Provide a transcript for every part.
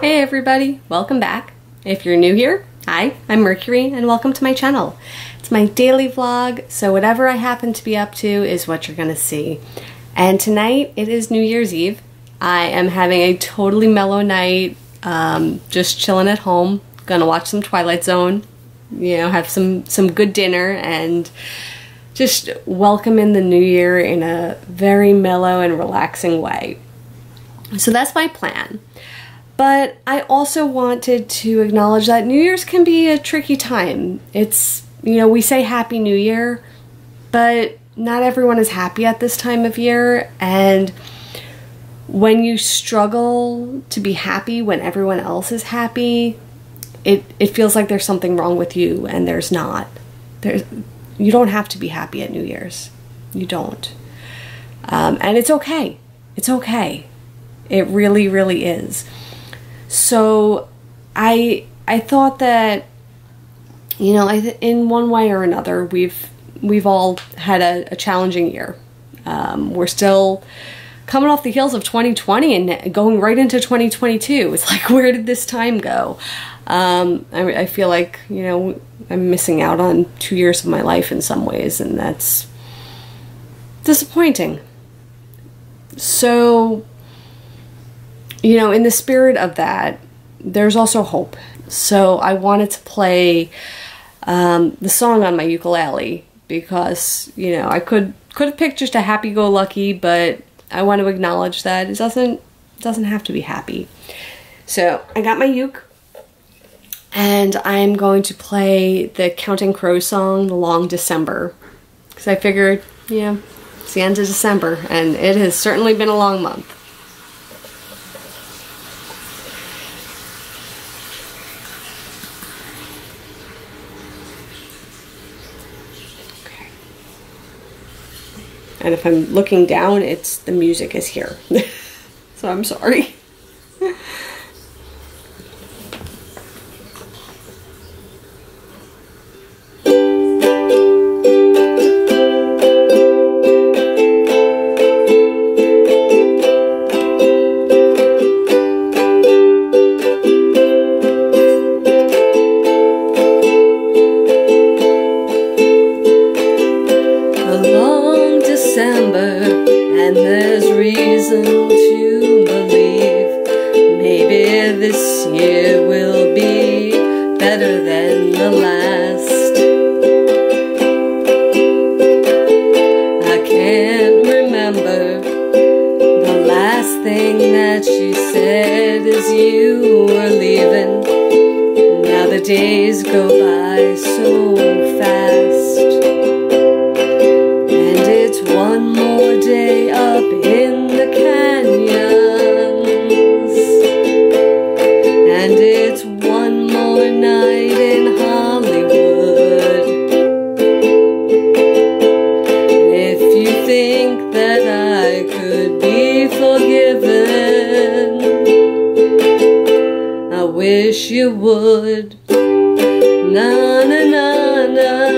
Hey everybody, welcome back. If you're new here, hi, I'm Mercury and welcome to my channel. It's my daily vlog, so whatever I happen to be up to is what you're gonna see. And tonight, it is New Year's Eve. I am having a totally mellow night, just chilling at home, gonna watch some Twilight Zone, you know, have some good dinner and just welcome in the new year in a very mellow and relaxing way. So that's my plan. But I also wanted to acknowledge that New Year's can be a tricky time. It's, you know, we say Happy New Year, but not everyone is happy at this time of year. And when you struggle to be happy when everyone else is happy, it feels like there's something wrong with you, and there's not. You don't have to be happy at New Year's. You don't. And it's okay. It's okay. It really, really is. So I thought that, you know, in one way or another, we've all had a challenging year. We're still coming off the heels of 2020 and going right into 2022. It's like, where did this time go? I feel like, you know, I'm missing out on 2 years of my life in some ways, and that's disappointing. So, you know, in the spirit of that, there's also hope. So I wanted to play the song on my ukulele because, you know, I could have picked just a happy-go-lucky, but I want to acknowledge that it doesn't have to be happy. So I got my uke, and I'm going to play the Counting Crows song, Long December, because I figured, yeah, it's the end of December, and it has certainly been a long month. Okay. And if I'm looking down, it's the music is here, so I'm sorry. And there's reason to believe maybe this year will be better than the last. I can't remember the last thing that you said as you were leaving. Now the days go by so fast. One more day up in the canyons, and it's one more night in Hollywood. And if you think that I could be forgiven, I wish you would. Na na na na.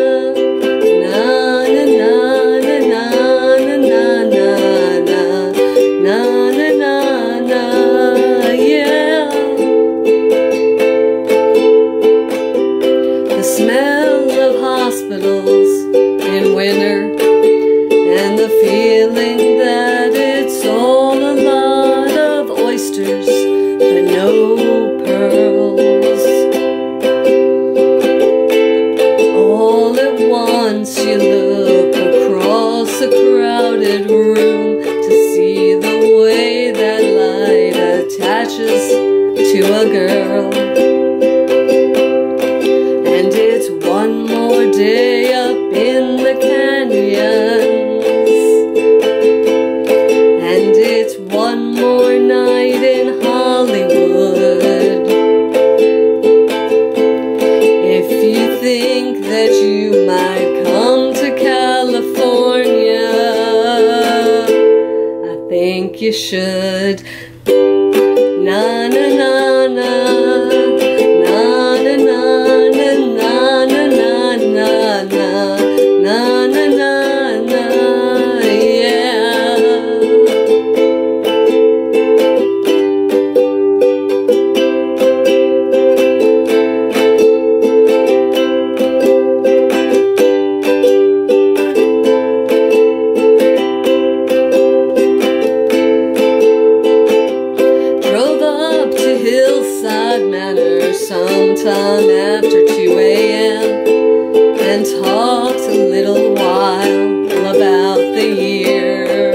You should. Na na na na. sometime after 2 AM and talks a little while about the year.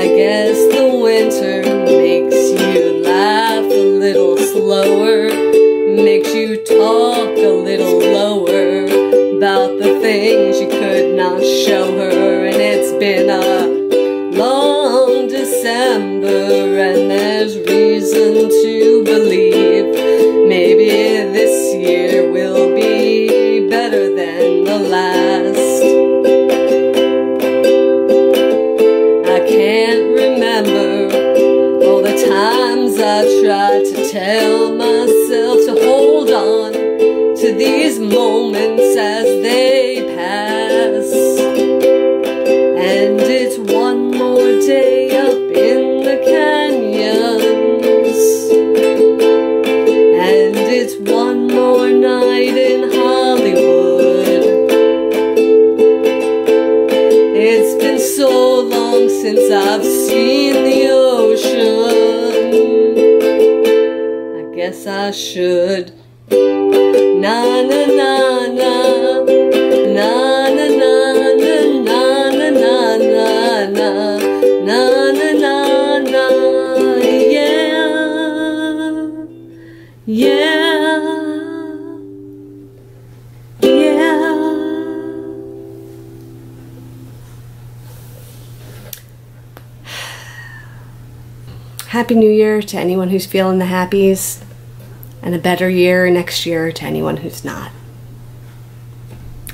I guess the winter makes you laugh a little slower, makes you talk a little lower about the things you could not show her. And it's been a long December, and there's reason to believe maybe this year will be better than the last. I can't remember all the times I tried to tell myself to hold on to these moments as they pass. And it's one more day up in the canyons, and it's one more night in Hollywood. It's been so long since I've seen the ocean. I guess I should. Na na na na, na na na na na na na na, na na na na, yeah, yeah, yeah. Happy New Year to anyone who's feeling the happies. And a better year next year to anyone who's not.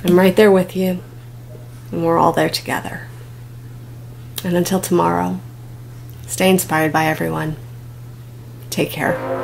I'm right there with you, and we're all there together. And until tomorrow, stay inspired by everyone. Take care.